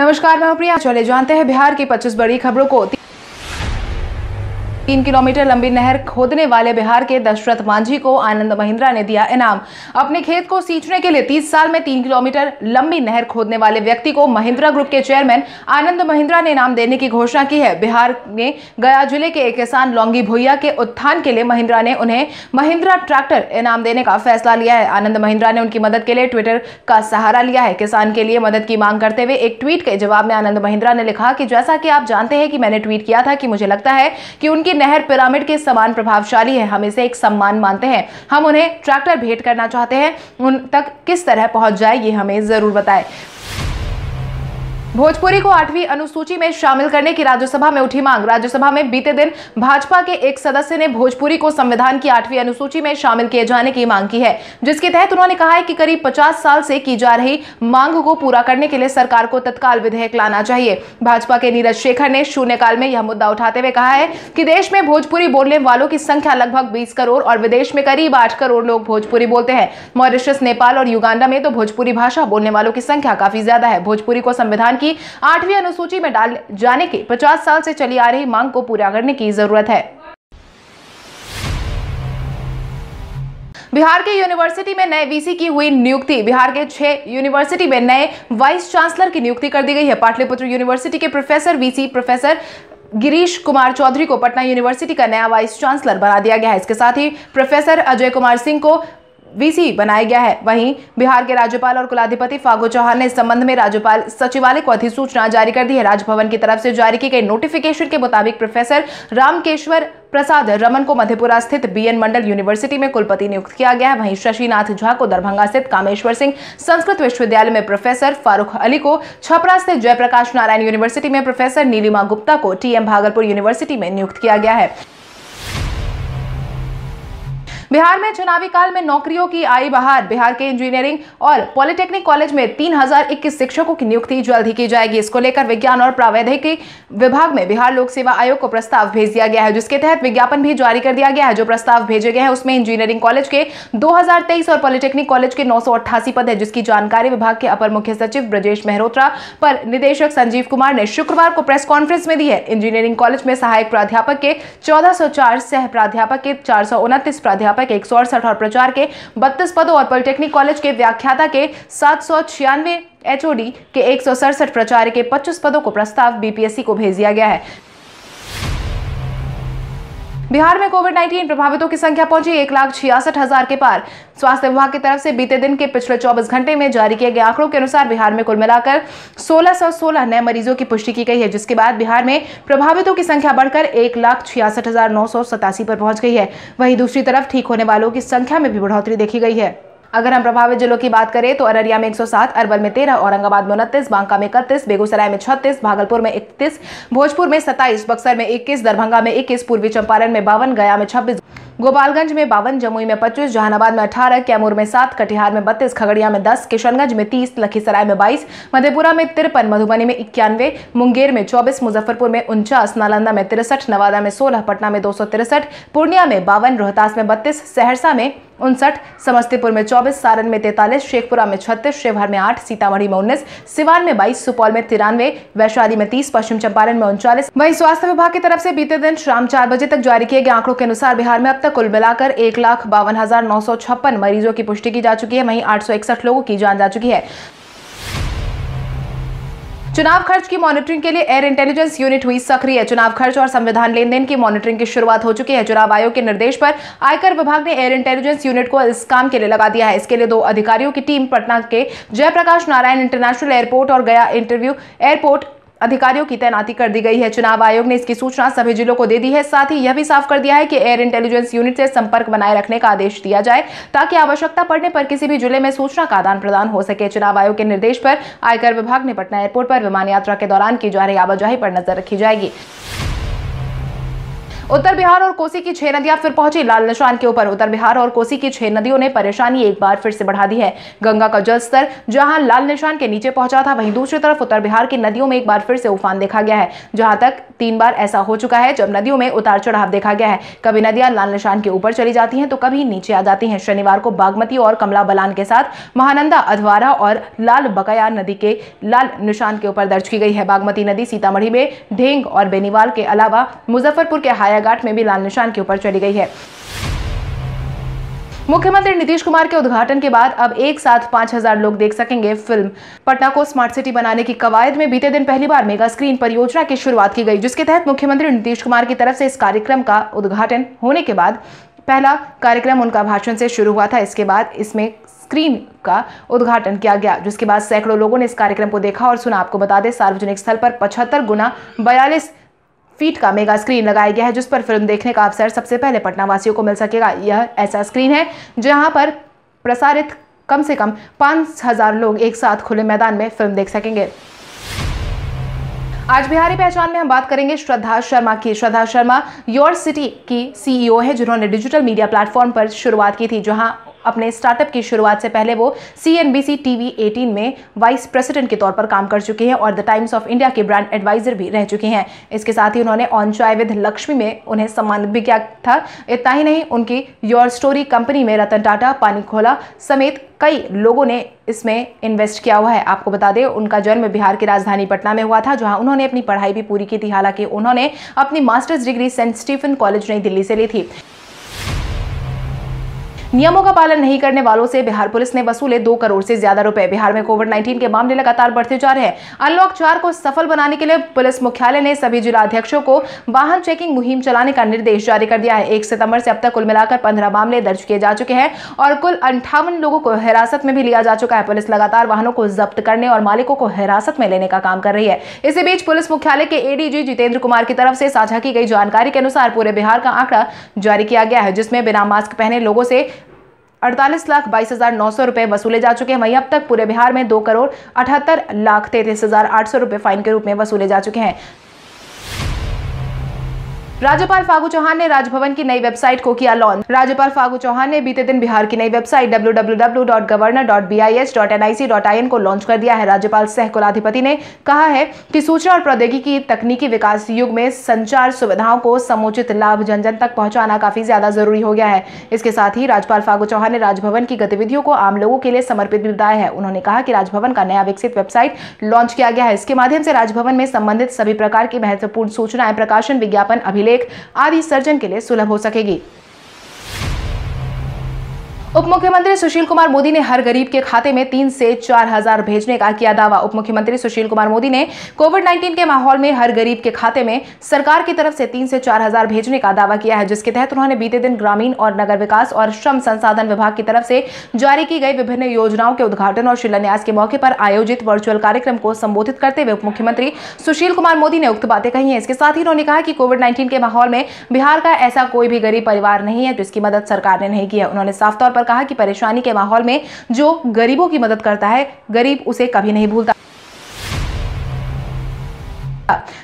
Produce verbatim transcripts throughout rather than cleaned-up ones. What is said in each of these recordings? नमस्कार, मैं प्रिया। चले जानते हैं बिहार की पच्चीस बड़ी खबरों को। तीन किलोमीटर लंबी नहर खोदने वाले बिहार के दशरथ मांझी को आनंद महिंद्रा ने दिया इनाम। अपने खेत को सींचने के लिए तीस साल में तीन किलोमीटर लंबी नहर खोदने वाले व्यक्ति को महिंद्रा ग्रुप के चेयरमैन आनंद महिंद्रा ने इनाम देने की घोषणा की है। बिहार ने गया जिले के एक किसान लौंगी भोइया के उत्थान के लिए महिंद्रा ने उन्हें महिंद्रा ट्रैक्टर इनाम देने का फैसला लिया है। आनंद महिंद्रा ने उनकी मदद के लिए ट्विटर का सहारा लिया है। किसान के लिए मदद की मांग करते हुए एक ट्वीट के जवाब में आनंद महिंद्रा ने लिखा कि जैसा कि आप जानते हैं कि मैंने ट्वीट किया था कि मुझे लगता है कि उनकी नहर पिरामिड के समान प्रभावशाली है। हम इसे एक सम्मान मानते हैं। हम उन्हें ट्रैक्टर भेंट करना चाहते हैं। उन तक किस तरह पहुंच जाए ये हमें जरूर बताएं। भोजपुरी को आठवीं अनुसूची में शामिल करने की राज्यसभा में उठी मांग। राज्यसभा में बीते दिन भाजपा के एक सदस्य ने भोजपुरी को संविधान की आठवीं अनुसूची में शामिल किए जाने की मांग की है, जिसके तहत उन्होंने कहा है कि करीब पचास साल से की जा रही मांग को पूरा करने के लिए सरकार को तत्काल विधेयक लाना चाहिए। भाजपा के नीरज शेखर ने शून्यकाल में यह मुद्दा उठाते हुए कहा है कि देश में भोजपुरी बोलने वालों की संख्या लगभग बीस करोड़ और विदेश में करीब आठ करोड़ लोग भोजपुरी बोलते हैं। मॉरिशस, नेपाल और युगांडा में तो भोजपुरी भाषा बोलने वालों की संख्या काफी ज्यादा है। भोजपुरी को संविधान की आठवीं अनुसूची में डाल जाने के पचास साल से चली आ रही मांग को पूरा करने की जरूरत है। बिहार के यूनिवर्सिटी में नए वीसी की हुई नियुक्ति। बिहार के छह यूनिवर्सिटी में नए वाइस चांसलर की नियुक्ति कर दी गई है। पाटलिपुत्र यूनिवर्सिटी के professor VC professor Girish Kumar Chaudhary को पटना यूनिवर्सिटी का नया वाइस चांसलर बना दिया गया है। इसके साथ ही प्रोफेसर अजय कुमार सिंह को वीसी बनाया गया है। वहीं बिहार के राज्यपाल और कुलाधिपति फागू चौहान ने इस संबंध में राज्यपाल सचिवालय को अधिसूचना जारी कर दी है। राजभवन की तरफ से जारी की गई नोटिफिकेशन के मुताबिक प्रोफेसर रामकेश्वर प्रसाद रमन को मधेपुरा स्थित बीएन मंडल यूनिवर्सिटी में कुलपति नियुक्त किया गया है। वहीं शशिनाथ झा को दरभंगा स्थित कामेश्वर सिंह संस्कृत विश्वविद्यालय में प्रोफेसर, फारूख अली को छपरा स्थित जयप्रकाश नारायण यूनिवर्सिटी में प्रोफेसर, नीलिमा गुप्ता को टीएम भागलपुर यूनिवर्सिटी में नियुक्त किया गया है। बिहार में चुनावी काल में नौकरियों की आई बहार। बिहार के इंजीनियरिंग और पॉलिटेक्निक कॉलेज में तीन हजार इक्कीस शिक्षकों की नियुक्ति जल्द ही की जाएगी। इसको लेकर विज्ञान और प्रावैधिकी विभाग में बिहार लोक सेवा आयोग को प्रस्ताव भेज दिया गया है, जिसके तहत विज्ञापन भी जारी कर दिया गया है। जो प्रस्ताव भेजे गए हैं उसमें इंजीनियरिंग कॉलेज के दो हजार तेईस और पॉलिटेक्निक कॉलेज के नौ सौ अट्ठासी पद है, जिसकी जानकारी विभाग के अपर मुख्य सचिव ब्रजेश मेहरोत्रा पर निदेशक संजीव कुमार ने शुक्रवार को प्रेस कॉन्फ्रेंस में दी है। इंजीनियरिंग कॉलेज में सहायक प्राध्यापक के चौदह सौ चार सह प्राध्यापक के चार सौ उनतीस प्राध्यापक के एक सौ अड़सठ और प्रचार के बत्तीस पदों और पॉलिटेक्निक कॉलेज के व्याख्याता के सात सौ छियानवे एचओडी के एक सौ सड़सठ प्रचार के पच्चीस पदों को प्रस्ताव बीपीएससी को भेज दिया गया है। बिहार में कोविड उन्नीस प्रभावितों की संख्या पहुंची एक लाख छियासठ हजार के पार। स्वास्थ्य विभाग की तरफ से बीते दिन के पिछले चौबीस घंटे में जारी किए गए आंकड़ों के अनुसार बिहार में कुल मिलाकर सोलह सौ सोलह नए मरीजों की पुष्टि की गई है, जिसके बाद बिहार में प्रभावितों की संख्या बढ़कर एक लाख छियासठ हजार नौ सौ सतासी पर पहुंच गई है। वहीं दूसरी तरफ ठीक होने वालों की संख्या में भी बढ़ोतरी देखी गई है। अगर हम प्रभावित जिलों की बात करें तो अररिया में एक सौ सात, अरवल में तेरह, औरंगाबाद में उनतीस, बांका में इकतीस, बेगूसराय में छत्तीस, भागलपुर में इकतीस, भोजपुर में सत्ताईस, बक्सर में इक्कीस, दरभंगा में इक्कीस, पूर्वी चंपारण में बावन, गया में छब्बीस, गोपालगंज में बावन, जमुई में पच्चीस, जहानाबाद में अठारह, कैमूर में सात, कटिहार में बत्तीस, खगड़िया में दस, किशनगंज में तीस, लखीसराय में बाईस, मधेपुरा में तिरपन, मधुबनी में इक्यानवे, मुंगेर में चौबीस, मुजफ्फरपुर में उनचास, नालंदा में तिरसठ, नवादा में सोलह, पटना में दो सौ तिरसठ, पूर्णिया में बावन, रोहतास में बत्तीस, सहरसा में उनसठ, समस्तीपुर में चौबीस, सारण में तैंतालीस, शेखपुरा में छत्तीस, शिवहर में आठ, सीतामढ़ी में उन्नीस, सिवान में बाईस, सुपौल में तिरानवे, वैशाली में तीस, पश्चिम चंपारण में उनचालीस। वहीं स्वास्थ्य विभाग की तरफ से बीते दिन शाम चार बजे तक जारी किए गए आंकड़ों के अनुसार बिहार में अब तक कुल मिलाकर एक लाख बावन हजार नौ सौ छप्पन मरीजों की पुष्टि की जा चुकी है। वहीं आठ सौ इकसठ लोगों की जान जा चुकी है। चुनाव खर्च की मॉनिटरिंग के लिए एयर इंटेलिजेंस यूनिट हुई सक्रिय। चुनाव खर्च और संविधान लेनदेन की मॉनिटरिंग की शुरुआत हो चुकी है। चुनाव आयोग के निर्देश पर आयकर विभाग ने एयर इंटेलिजेंस यूनिट को इस काम के लिए लगा दिया है। इसके लिए दो अधिकारियों की टीम पटना के जयप्रकाश नारायण इंटरनेशनल एयरपोर्ट और गया इंटरव्यू एयरपोर्ट अधिकारियों की तैनाती कर दी गई है। चुनाव आयोग ने इसकी सूचना सभी जिलों को दे दी है। साथ ही यह भी साफ कर दिया है कि एयर इंटेलिजेंस यूनिट से संपर्क बनाए रखने का आदेश दिया जाए, ताकि आवश्यकता पड़ने पर किसी भी जिले में सूचना का आदान प्रदान हो सके। चुनाव आयोग के निर्देश पर आयकर विभाग ने पटना एयरपोर्ट पर विमान यात्रा के दौरान की जा रही आवाजाही पर नजर रखी जाएगी। उत्तर बिहार और कोसी की छह नदियां फिर पहुंची लाल निशान के ऊपर। उत्तर बिहार और कोसी की छह नदियों ने परेशानी एक बार फिर से बढ़ा दी है। गंगा का जलस्तर जहां लाल निशान के नीचे पहुंचा था, वहीं दूसरी तरफ उत्तर बिहार की नदियों में एक बार फिर से उफान देखा गया है, जहां तक तीन बार ऐसा हो चुका है जब नदियों में उतार चढ़ाव देखा गया है। कभी नदियां लाल निशान के ऊपर चली जाती हैं तो कभी नीचे आ जाती हैं। शनिवार को बागमती और कमला बलान के साथ महानंदा, अधवारा और लाल बकया नदी के लाल निशान के ऊपर दर्ज की गई है। बागमती नदी सीतामढ़ी में ढेंग और बेनीवाल के अलावा मुजफ्फरपुर के हायाघाट में भी लाल निशान के ऊपर चली गई है। मुख्यमंत्री नीतीश कुमार के उद्घाटन के बाद अब एक साथ पांच हजार लोग देख सकेंगे फिल्म। पटना को स्मार्ट सिटी बनाने की कवायद में बीते दिन पहली बार मेगा स्क्रीन परियोजना की शुरुआत की गई, जिसके तहत मुख्यमंत्री नीतीश कुमार की तरफ से इस कार्यक्रम का उद्घाटन होने के बाद पहला कार्यक्रम उनका भाषण से शुरू हुआ था। इसके बाद इसमें स्क्रीन का उद्घाटन किया गया, जिसके बाद सैकड़ों लोगों ने इस कार्यक्रम को देखा और सुना। आपको बता दें, सार्वजनिक स्थल पर पचहत्तर गुना बयालीस फीट का मेगा स्क्रीन लगाया गया है, जिस पर फिल्म देखने का अवसर सबसे पहले पटना वासियों को मिल सकेगा। यह ऐसा स्क्रीन है जहां पर प्रसारित कम से कम पांच हजार लोग एक साथ खुले मैदान में फिल्म देख सकेंगे। आज बिहारी पहचान में हम बात करेंगे श्रद्धा शर्मा की। श्रद्धा शर्मा योर सिटी की सीईओ है, जिन्होंने डिजिटल मीडिया प्लेटफॉर्म पर शुरुआत की थी, जहां अपने स्टार्टअप की शुरुआत से पहले वो C N B C TV अठारह में वाइस प्रेसिडेंट के तौर पर काम कर चुकी हैं और द टाइम्स ऑफ इंडिया के ब्रांड एडवाइजर भी रह चुकी हैं। इसके साथ ही उन्होंने ऑन चाय विद लक्ष्मी में उन्हें सम्मानित भी किया था। इतना ही नहीं, उनकी योर स्टोरी कंपनी में रतन टाटा, पानीखोला समेत कई लोगों ने इसमें इन्वेस्ट किया हुआ है। आपको बता दें, उनका जन्म बिहार की राजधानी पटना में हुआ था, जहां उन्होंने अपनी पढ़ाई भी पूरी की थी। हालांकि उन्होंने अपनी masters degree Saint Stephen college नई दिल्ली से ली थी। नियमों का पालन नहीं करने वालों से बिहार पुलिस ने वसूले दो करोड़ से ज्यादा रुपए। बिहार में कोविड उन्नीस के मामले लगातार बढ़ते जा रहे हैं। अनलॉक चार को सफल बनाने के लिए पुलिस मुख्यालय ने सभी जिलाध्यक्षों को वाहन चेकिंग मुहिम चलाने का निर्देश जारी कर दिया है। एक सितंबर से अब तक कुल मिलाकर पंद्रह मामले दर्ज किए जा चुके हैं और कुल अंठावन लोगों को हिरासत में भी लिया जा चुका है। पुलिस लगातार वाहनों को जब्त करने और मालिकों को हिरासत में लेने का काम कर रही है। इसी बीच पुलिस मुख्यालय के A D G Jitendra Kumar की तरफ से साझा की गई जानकारी के अनुसार पूरे बिहार का आंकड़ा जारी किया गया है, जिसमें बिना मास्क पहने लोगों से अड़तालीस लाख बाईस हजार नौ सौ रुपए वसूले जा चुके हैं। वहीं अब तक पूरे बिहार में दो करोड़ अठहत्तर लाख तैंतीस हजार आठ सौ रुपए फाइन के रूप में वसूले जा चुके हैं। राज्यपाल फागू चौहान ने राजभवन की नई वेबसाइट को किया लॉन्च। राज्यपाल फागू चौहान ने बीते दिन बिहार की नई website W W W dot governor dot B I S dot N I C dot in को लॉन्च कर दिया है। राज्यपाल सह कुलाधिपति ने कहा है कि सूचना और प्रौद्योगिकी तकनीकी विकास युग में संचार सुविधाओं को समुचित लाभ जन जन तक पहुंचाना काफी ज्यादा जरूरी हो गया है। इसके साथ ही राज्यपाल फागू चौहान ने राजभवन की गतिविधियों को आम लोगों के लिए समर्पित भी बताया है। उन्होंने कहा कि राजभवन का नया विकसित वेबसाइट लॉन्च किया गया है। इसके माध्यम से राजभवन में संबंधित सभी प्रकार की महत्वपूर्ण सूचनाएं, प्रकाशन, विज्ञापन, अभिलेख आदि सर्जन के लिए सुलभ हो सकेगी। उप मुख्यमंत्री सुशील कुमार मोदी ने हर गरीब के खाते में तीन से चार हजार भेजने का किया दावा। उप मुख्यमंत्री सुशील कुमार मोदी ने कोविड उन्नीस के माहौल में हर गरीब के खाते में सरकार की तरफ से तीन से चार हजार भेजने का दावा किया है, जिसके तहत उन्होंने बीते दिन ग्रामीण और नगर विकास और श्रम संसाधन विभाग की तरफ से जारी की गई विभिन्न योजनाओं के उद्घाटन और शिलान्यास के मौके पर आयोजित वर्चुअल कार्यक्रम को संबोधित करते हुए उप मुख्यमंत्री सुशील कुमार मोदी ने उक्त बातें कही है। इसके साथ ही उन्होंने कहा कि कोविड नाइन्टीन के माहौल में बिहार का ऐसा कोई भी गरीब परिवार नहीं है जिसकी मदद सरकार ने नहीं की है। उन्होंने साफ तौर पर कहा कि परेशानी के माहौल में जो गरीबों की मदद करता है, गरीब उसे कभी नहीं भूलता।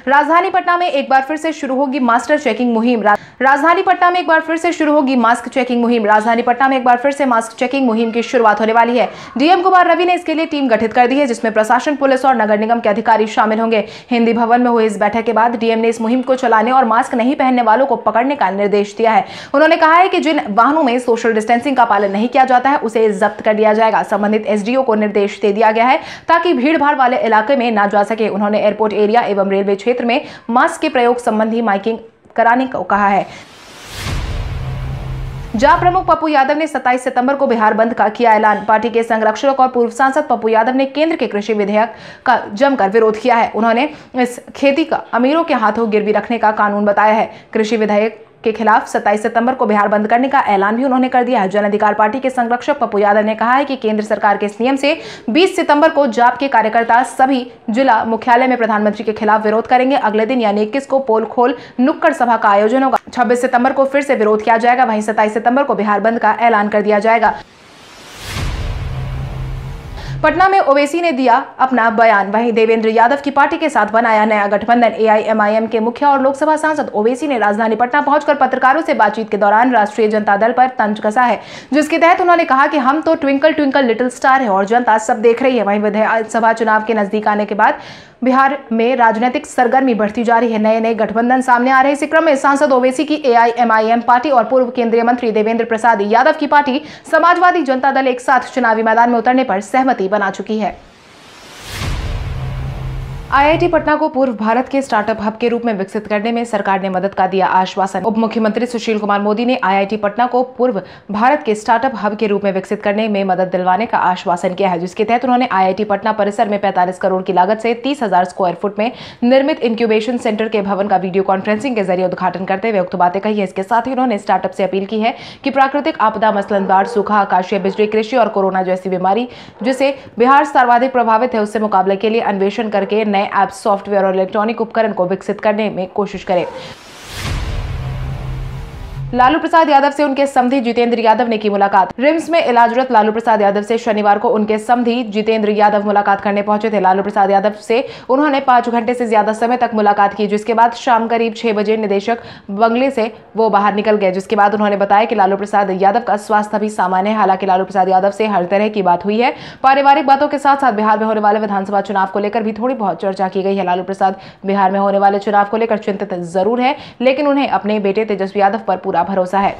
राजधानी पटना में एक बार फिर से शुरू होगी मास्टर चेकिंग मुहिम। राजधानी पटना में एक बार फिर से शुरू होगी मास्क चेकिंग मुहिम। राजधानी पटना में एक बार फिर से मास्क चेकिंग मुहिम की शुरुआत होने वाली है। डी एम कुमार रवि ने इसके लिए टीम गठित कर दी है, जिसमें प्रशासन, पुलिस और नगर निगम के अधिकारी शामिल होंगे। हिंदी भवन में हुई इस बैठक के बाद डी एम ने इस मुहिम को चलाने और मास्क नहीं पहनने वालों को पकड़ने का निर्देश दिया है। उन्होंने कहा है कि जिन वाहनों में सोशल डिस्टेंसिंग का पालन नहीं किया जाता है उसे जब्त कर दिया जाएगा। संबंधित एस डी ओ को निर्देश दे दिया गया है ताकि भीड़ भाड़ वाले इलाके में ना जा सके। उन्होंने एयरपोर्ट एरिया एवं रेलवे क्षेत्र में मास्क के प्रयोग संबंधी माइकिंग कराने को कहा है। जा प्रमुख पप्पू यादव ने सत्ताईस सितंबर को बिहार बंद का किया ऐलान। पार्टी के संरक्षक और पूर्व सांसद पप्पू यादव ने केंद्र के कृषि विधेयक का जमकर विरोध किया है। उन्होंने इस खेती का अमीरों के हाथों गिरवी रखने का कानून बताया है। कृषि विधेयक के खिलाफ सत्ताईस सितंबर को बिहार बंद करने का ऐलान भी उन्होंने कर दिया है। जन अधिकार पार्टी के संरक्षक पप्पू यादव ने कहा है कि केंद्र सरकार के इस नियम से बीस सितंबर को जाप के कार्यकर्ता सभी जिला मुख्यालय में प्रधानमंत्री के खिलाफ विरोध करेंगे। अगले दिन यानी इक्कीस को पोल खोल नुक्कड़ सभा का आयोजन होगा। छब्बीस सितंबर को फिर से विरोध किया जाएगा। वहीं सत्ताईस सितंबर को बिहार बंद का ऐलान कर दिया जाएगा। पटना में ओवेसी ने दिया अपना बयान। वहीं देवेंद्र यादव की पार्टी के साथ बनाया नया गठबंधन। एआईएमआईएम के मुखिया और लोकसभा सांसद ओवेसी ने राजधानी पटना पहुंचकर पत्रकारों से बातचीत के दौरान राष्ट्रीय जनता दल पर तंज कसा है, जिसके तहत उन्होंने कहा कि हम तो ट्विंकल ट्विंकल लिटिल स्टार है और जनता सब देख रही है। वहीं विधानसभा चुनाव के नजदीक आने के बाद बिहार में राजनीतिक सरगर्मी बढ़ती जा रही है, नए नए गठबंधन सामने आ रहे। इसी क्रम में सांसद ओवेसी की एआईएमआईएम पार्टी और पूर्व केंद्रीय मंत्री देवेंद्र प्रसाद यादव की पार्टी समाजवादी जनता दल एक साथ चुनावी मैदान में उतरने पर सहमति बना चुकी है। आईआईटी पटना को पूर्व भारत के स्टार्टअप हब के रूप में विकसित करने में सरकार ने मदद का दिया आश्वासन। उप मुख्यमंत्री सुशील कुमार मोदी ने आईआईटी पटना को पूर्व भारत के स्टार्टअप हब के रूप में विकसित करने में मदद दिलवाने का आश्वासन किया है, जिसके तहत उन्होंने आईआईटी पटना परिसर में पैंतालीस करोड़ की लागत से तीस हज़ार स्क्वायर फुट में निर्मित इंक्यूबेशन सेंटर के भवन का वीडियो कॉन्फ्रेंसिंग के जरिए उद्घाटन करते हुए उक्त बातें कही है। इसके साथ ही उन्होंने स्टार्टअप से अपील की है कि प्राकृतिक आपदा मसलन बाढ़, सूखा, आकाशीय बिजली, कृषि और कोरोना जैसी बीमारी जिससे बिहार सर्वाधिक प्रभावित है, उससे मुकाबले के लिए अन्वेषण करके नए ऐप, सॉफ्टवेयर और इलेक्ट्रॉनिक उपकरण को विकसित करने में कोशिश करें। लालू प्रसाद यादव से उनके समधी जितेंद्र यादव ने की मुलाकात। रिम्स में इलाजरत लालू प्रसाद यादव से शनिवार को उनके समधी जितेंद्र यादव मुलाकात करने पहुंचे थे। लालू प्रसाद यादव से उन्होंने पाँच घंटे से ज्यादा समय तक मुलाकात की, जिसके बाद शाम करीब छह बजे निदेशक बंगले से वो बाहर निकल गए, जिसके बाद उन्होंने बताया कि लालू प्रसाद यादव का स्वास्थ्य भी सामान्य है। हालांकि लालू प्रसाद यादव से हर तरह की बात हुई है। पारिवारिक बातों के साथ साथ बिहार में होने वाले विधानसभा चुनाव को लेकर भी थोड़ी बहुत चर्चा की गई है। लालू प्रसाद बिहार में होने वाले चुनाव को लेकर चिंतित जरूर है, लेकिन उन्हें अपने बेटे तेजस्वी यादव पर पूरा भरोसा है।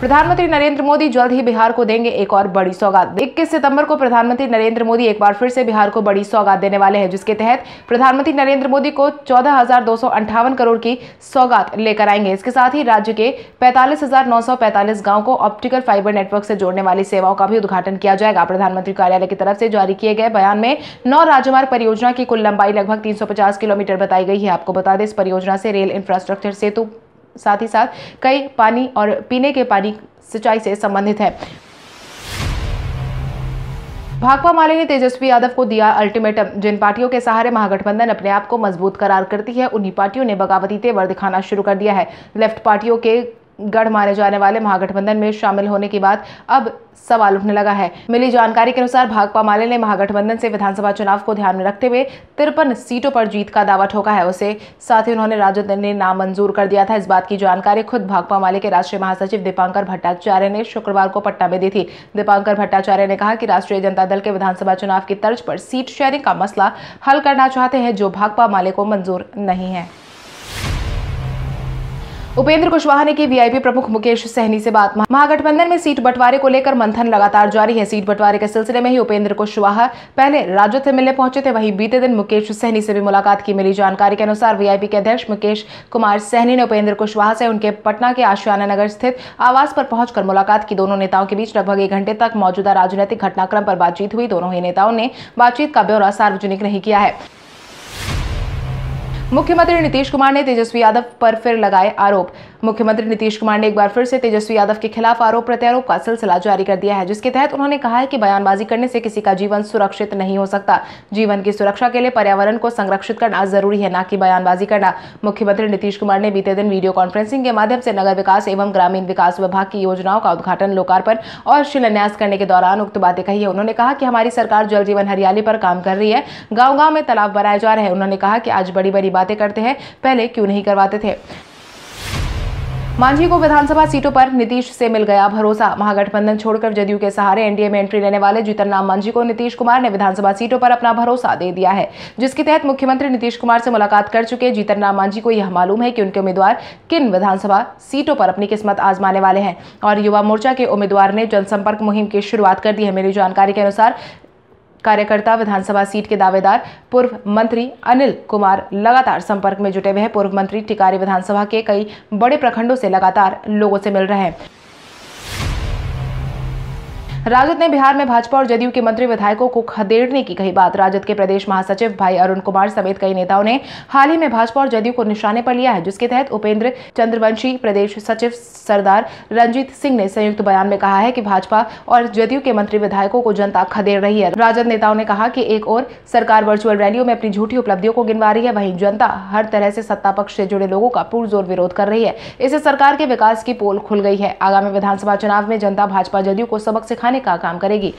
प्रधानमंत्री नरेंद्र मोदी जल्द ही बिहार को देंगे एक और बड़ी सौगात। इक्कीस सितंबर को प्रधानमंत्री नरेंद्र मोदी एक बार फिर से बिहार को बड़ी सौगात देने वाले हैं, जिसके तहत प्रधानमंत्री नरेंद्र मोदी को चौदह हजार दो सौ अंठावन करोड़ की सौगात लेकर आएंगे। इसके साथ ही राज्य के पैंतालीस हजार नौ सौ पैंतालीस गाँव को ऑप्टिकल फाइबर नेटवर्क से जोड़ने वाली सेवाओं का भी उद्घाटन किया जाएगा। प्रधानमंत्री कार्यालय की तरफ से जारी किए गए बयान में नौ राजमार्ग परियोजना की कुल लंबाई लगभग तीन सौ पचास किलोमीटर बताई गई है। आपको बता दें, इस परियोजना से रेल इंफ्रास्ट्रक्चर, सेतु, साथ ही साथ कई पानी और पीने के पानी, सिंचाई से संबंधित है। भाकपा माले ने तेजस्वी यादव को दिया अल्टीमेटम। जिन पार्टियों के सहारे महागठबंधन अपने आप को मजबूत करार करती है, उन्हीं पार्टियों ने बगावती तेवर दिखाना शुरू कर दिया है। लेफ्ट पार्टियों के गढ़ माने जाने वाले महागठबंधन में शामिल होने की बात अब सवाल उठने लगा है। मिली जानकारी के अनुसार भाकपा माले ने महागठबंधन से विधानसभा चुनाव को ध्यान में रखते हुए तिरपन सीटों पर जीत का दावा ठोका है। उसे साथ ही उन्होंने राजद ने नामंजूर कर दिया था। इस बात की जानकारी खुद भाकपा माले के राष्ट्रीय महासचिव दीपांकर भट्टाचार्य ने शुक्रवार को पटना में दी थी। दीपांकर भट्टाचार्य ने कहा कि राष्ट्रीय जनता दल के विधानसभा चुनाव की तर्ज पर सीट शेयरिंग का मसला हल करना चाहते हैं, जो भाकपा माले को मंजूर नहीं है। उपेंद्र कुशवाहा ने की वीआईपी प्रमुख मुकेश सहनी से बात। महागठबंधन में सीट बंटवारे को लेकर मंथन लगातार जारी है। सीट बंटवारे के सिलसिले में ही उपेंद्र कुशवाहा पहले राजद से मिलने पहुंचे थे, वहीं बीते दिन मुकेश सहनी से भी मुलाकात की। मिली जानकारी के अनुसार वीआईपी के अध्यक्ष मुकेश कुमार सहनी ने उपेंद्र कुशवाहा से उनके पटना के आशियाना नगर स्थित आवास पर पहुंचकर मुलाकात की। दोनों नेताओं के बीच लगभग एक घंटे तक मौजूदा राजनीतिक घटनाक्रम पर बातचीत हुई। दोनों ही नेताओं ने बातचीत का ब्यौरा सार्वजनिक नहीं किया है। मुख्यमंत्री नीतीश कुमार ने तेजस्वी यादव पर फिर लगाए आरोप। मुख्यमंत्री नीतीश कुमार ने एक बार फिर से तेजस्वी यादव के खिलाफ आरोप प्रत्यारोप का सिलसिला जारी कर दिया है, जिसके तहत उन्होंने कहा है कि बयानबाजी करने से किसी का जीवन सुरक्षित नहीं हो सकता। जीवन की सुरक्षा के लिए पर्यावरण को संरक्षित करना जरूरी है, न कि बयानबाजी करना। मुख्यमंत्री नीतीश कुमार ने बीते दिन वीडियो कॉन्फ्रेंसिंग के माध्यम से नगर विकास एवं ग्रामीण विकास विभाग की योजनाओं का उद्घाटन, लोकार्पण और शिलान्यास करने के दौरान उक्त बातें कही है। उन्होंने कहा कि हमारी सरकार जल जीवन हरियाली पर काम कर रही है, गाँव गाँव में तालाब बनाए जा रहे हैं। उन्होंने कहा कि आज बड़ी बड़ी बातें करते हैं, पहले क्यों नहीं करवाते थे। मांझी को विधानसभा सीटों पर नीतीश से मिल गया भरोसा। महागठबंधन छोड़कर जदयू के सहारे एनडीए में एंट्री लेने वाले जीतन राम मांझी को नीतीश कुमार ने विधानसभा सीटों पर अपना भरोसा दे दिया है, जिसके तहत मुख्यमंत्री नीतीश कुमार से मुलाकात कर चुके जीतन राम मांझी को यह मालूम है कि उनके उम्मीदवार किन विधानसभा सीटों पर अपनी किस्मत आजमाने वाले हैं और युवा मोर्चा के उम्मीदवार ने जनसंपर्क मुहिम की शुरुआत कर दी है। मेरी जानकारी के अनुसार कार्यकर्ता विधानसभा सीट के दावेदार पूर्व मंत्री अनिल कुमार लगातार संपर्क में जुटे हुए हैं। पूर्व मंत्री टिकारी विधानसभा के कई बड़े प्रखंडों से लगातार लोगों से मिल रहे हैं। राजद ने बिहार में भाजपा और जदयू के मंत्री विधायकों को खदेड़ने की कही बात। राजद के प्रदेश महासचिव भाई अरुण कुमार समेत कई नेताओं ने हाल ही में भाजपा और जदयू को निशाने पर लिया है, जिसके तहत उपेंद्र चंद्रवंशी प्रदेश सचिव सरदार रंजीत सिंह ने संयुक्त बयान में कहा है कि भाजपा और जदयू के मंत्री विधायकों को जनता खदेड़ रही है। राजद नेताओं ने कहा कि एक और सरकार वर्चुअल रैलियों में अपनी झूठी उपलब्धियों को गिनवा रही है, वहीं जनता हर तरह से सत्ता पक्ष से जुड़े लोगों का पुरजोर विरोध कर रही है। इससे सरकार के विकास की पोल खुल गई है। आगामी विधानसभा चुनाव में जनता भाजपा जदयू को सबक सिखाने बढ़ाने का काम करेगी।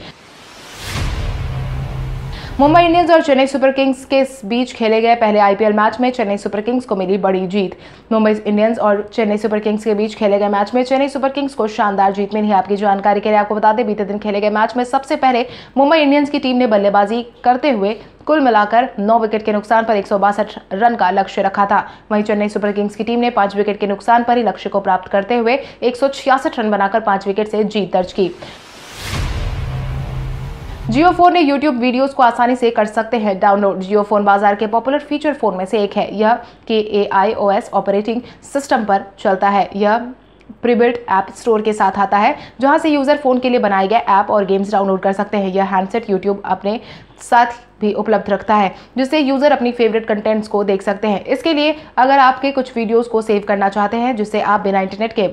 मुंबई इंडियंस और चेन्नई सुपर किंग्स के बीच खेले गए पहले आईपीएल मैच में चेन्नई सुपर किंग्स को मिली बड़ी जीत। मुंबई इंडियंस और चेन्नई सुपर किंग्स के बीच खेले गए मैच में चेन्नई सुपर किंग्स को शानदार जीत मिली है। आपकी जानकारी के लिए आपको बता दें, बीते दिन खेले गए मैच में सबसे पहले मुंबई इंडियंस की टीम ने बल्लेबाजी करते हुए कुल मिलाकर नौ विकेट के नुकसान पर एक सौ बासठ रन का लक्ष्य रखा था। वहीं चेन्नई सुपर किंग्स की टीम ने पांच विकेट के नुकसान पर ही लक्ष्य को प्राप्त करते हुए एक सौ छियासठ रन बनाकर पांच विकेट से जीत दर्ज की। जियो फोन ने YouTube वीडियोस को आसानी से कर सकते हैं डाउनलोड। जियो फोन बाजार के पॉपुलर फीचर फोन में से एक है। यह K A I O S operating system पर चलता है। यह प्रीबिल्ट ऐप स्टोर के साथ आता है, जहां से यूजर फोन के लिए बनाए गए ऐप और गेम्स डाउनलोड कर सकते हैं। यह हैंडसेट YouTube अपने साथ भी उपलब्ध रखता है, जिससे यूजर अपनी फेवरेट कंटेंट्स को देख सकते हैं। इसके लिए अगर आपके कुछ वीडियोज़ को सेव करना चाहते हैं जिससे आप बिना इंटरनेट के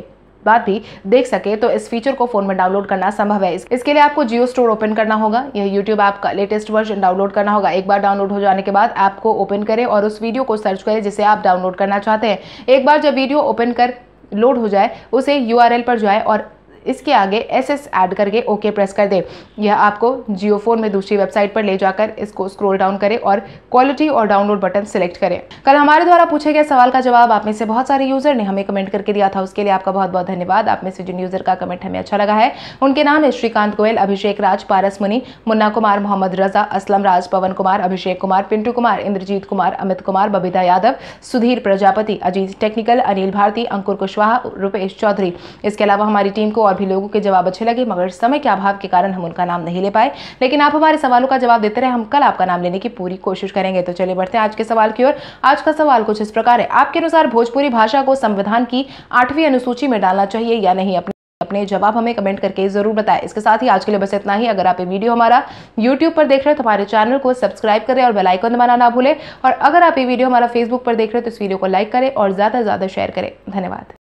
बाद भी देख सके, तो इस फीचर को फोन में डाउनलोड करना संभव है। इसके लिए आपको जियो स्टोर ओपन करना होगा। यह YouTube ऐप का लेटेस्ट वर्जन डाउनलोड करना होगा। एक बार डाउनलोड हो जाने के बाद ऐप को ओपन करें और उस वीडियो को सर्च करें जिसे आप डाउनलोड करना चाहते हैं। एक बार जब वीडियो ओपन कर लोड हो जाए, उसे यूआरएल पर जाए और इसके आगे एस एस ऐड करके ओके प्रेस कर दें। यह आपको जियो फोन में दूसरी वेबसाइट पर ले जाकर इसको स्क्रॉल डाउन करें और क्वालिटी और डाउनलोड बटन सिलेक्ट करें। कल हमारे द्वारा पूछे गए सवाल का जवाब आप में से बहुत सारे यूजर ने हमें कमेंट करके दिया था। उसके लिए आपका बहुत बहुत धन्यवाद। आप में से जिन यूजर का कमेंट हमें अच्छा लगा है, उनके नाम है श्रीकांत गोयल, अभिषेक राज, पारस मुनि, मुन्ना कुमार, मोहम्मद रजा, असलम राज, पवन कुमार, अभिषेक कुमार, पिंटू कुमार, इंद्रजीत कुमार, अमित कुमार, बबीता यादव, सुधीर प्रजापति, अजीत टेक्निकल, अनिल भारती, अंकुर कुशवाहा, रुपेश चौधरी। इसके अलावा हमारी टीम को और भी लोगों के जवाब अच्छे लगे, मगर समय के अभाव के कारण हम उनका नाम नहीं ले पाए। लेकिन आप हमारे सवालों का जवाब देते रहे, हम कल आपका नाम लेने की पूरी कोशिश करेंगे। तो चलिए बढ़ते हैं आज के सवाल की ओर। आज का सवाल कुछ इस प्रकार है, आपके अनुसार भोजपुरी भाषा को संविधान की आठवीं अनुसूची में डालना चाहिए या नहीं? अपने अपने जवाब हमें कमेंट करके जरूर बताएं। इसके साथ ही आज के लिए बस इतना ही। अगर आप ये वीडियो हमारा YouTube पर देख रहे हो तो हमारे चैनल को सब्सक्राइब करें और बेल आइकन दबाना ना भूलें। और अगर आप ये वीडियो हमारा Facebook पर देख रहे हो तो इस वीडियो को लाइक करें और ज़्यादा से ज़्यादा शेयर करें। धन्यवाद।